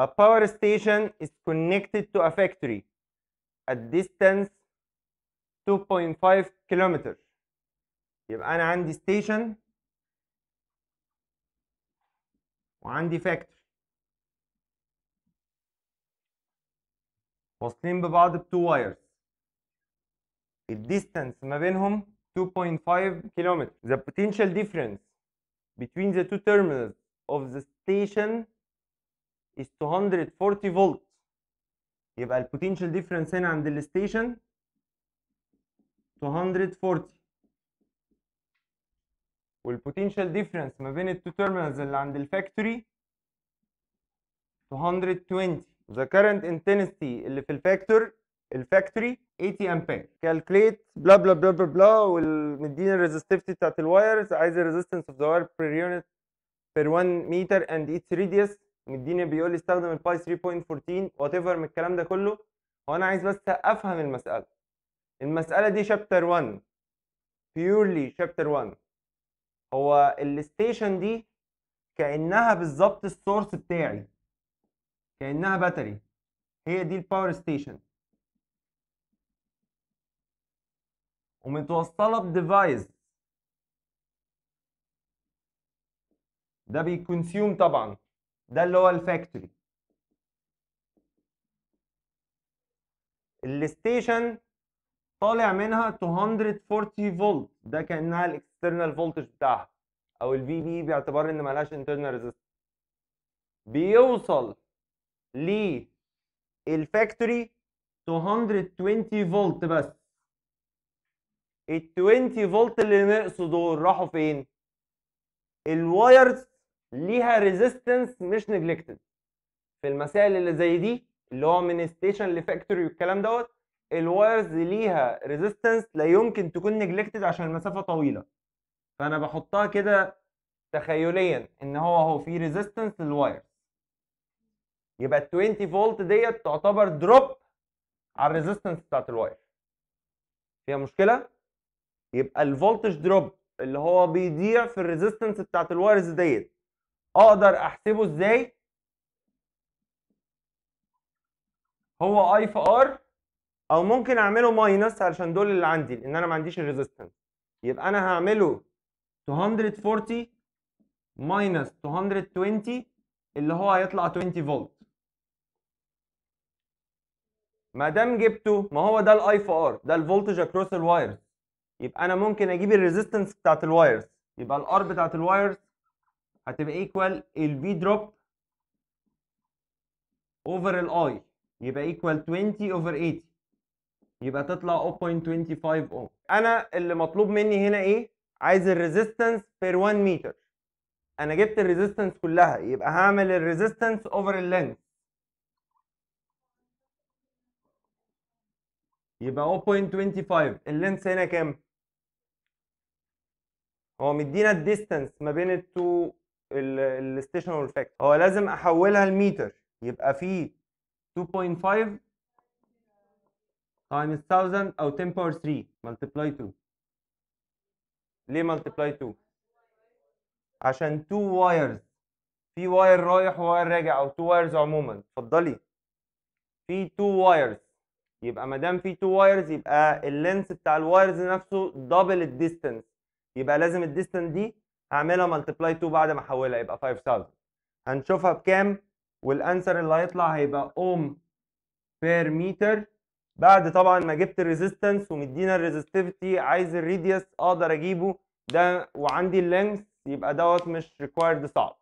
A power station is connected to a factory at distance 2.5 kilometer. يبقى أنا عندي station وعندي factory واصلين ببعض ب 2 wires. الديستانس ما بينهم 2.5 كيلومتر. The potential difference between the two terminals of the station is 240 فولت. يبقى البوتنشال ديفرنس هنا عند الستيشن 240، والبوتنشال ديفرنس ما بين التو تيرمينالز اللي عند الفاكتوري 220. The current intensity اللي في الفاكتوري 80 امبير. كالكليت بلا بلا بلا بلا بلا، ومدينا الريزستيفيتي بتاعت الوايرز، عايز الريزستنس اوف ذا واير بير يونت بير 1 متر اند اتس ريديوس. مدينا بيقول لي استخدم الباي 3.14 وات ايفر من الكلام ده كله. وانا عايز بس افهم المساله دي شابتر 1 بيورلي. شابتر 1 هو الستيشن دي كانها بالظبط السورس بتاعي، كانها باتري. هي دي الباور ستيشن ومتوصله بديفايس ده بيكونسيوم طبعا، ده اللي هو الفاكتوري. الستيشن طالع منها 240 فولت، ده كانها الاكسترنال فولتج بتاعها او الفي بي، باعتبار ان مالهاش انترنال ريزستنس. بيوصل للفاكتوري 220 فولت بس. ال 20 فولت اللي ناقصوا دول راحوا فين؟ الوايرز ليها ريزيستنس مش نجلكتد. في المسائل اللي زي دي اللي هو من ستيشن لفاكتوري والكلام دوت، الوايرز ليها ريزيستنس لا يمكن تكون نجلكتد عشان المسافه طويله. فانا بحطها كده تخيليا ان هو في ريزيستنس للوايرز. يبقى ال 20 فولت ديت تعتبر دروب على الريزيستنس بتاعت الواير. فيها مشكله؟ يبقى الفولتج دروب اللي هو بيضيع في الريزيستنس بتاعت الوايرز ديت اقدر احسبه ازاي؟ هو اي في ار، او ممكن اعمله ماينس علشان دول اللي عندي لان انا ما عنديش الريزيستنس. يبقى انا هعمله 240 ماينس 220 اللي هو هيطلع 20 فولت. ما دام جبته، ما هو ده الاي في ار، ده الفولتج اكروس الوايرز. يبقى انا ممكن اجيب الريزيستنس بتاعت الوايرز. يبقى الار بتاعت الوايرز هتبقى ايكوال البي دروب اوفر الاي، يبقى ايكوال 20 اوفر 80، يبقى تطلع 0.25 اوم. انا اللي مطلوب مني هنا ايه؟ عايز الريزيستنس بير 1 متر. انا جبت الريزيستنس كلها، يبقى هعمل الريزيستنس اوفر اللينث، يبقى 0.25. اللينث هنا كام؟ هو مدينا الديستانس ما بين التو الستيشن والفاكتوري، هو لازم احولها لمتر. يبقى في 2.5 تايمز 1000 او 10 باور 3 ملتبلاي 2. ليه ملتبلاي 2؟ عشان 2 وايرز، في واير رايح وواير راجع، او 2 وايرز عموما. اتفضلي، في 2 وايرز. يبقى ما دام في 2 وايرز يبقى اللينث بتاع الوايرز نفسه دبل الديستانس. يبقى لازم الديستانس دي هعملها ملتبلاي 2 بعد ما احولها، يبقى 5000. هنشوفها بكام، والانسر اللي هيطلع هيبقى اوم بير متر، بعد طبعا ما جبت الريزيستنس ومدينا الريزستيفيتي. عايز الريديوس اقدر اجيبه ده، وعندي اللينث، يبقى دوت مش ريكوايرد صعب.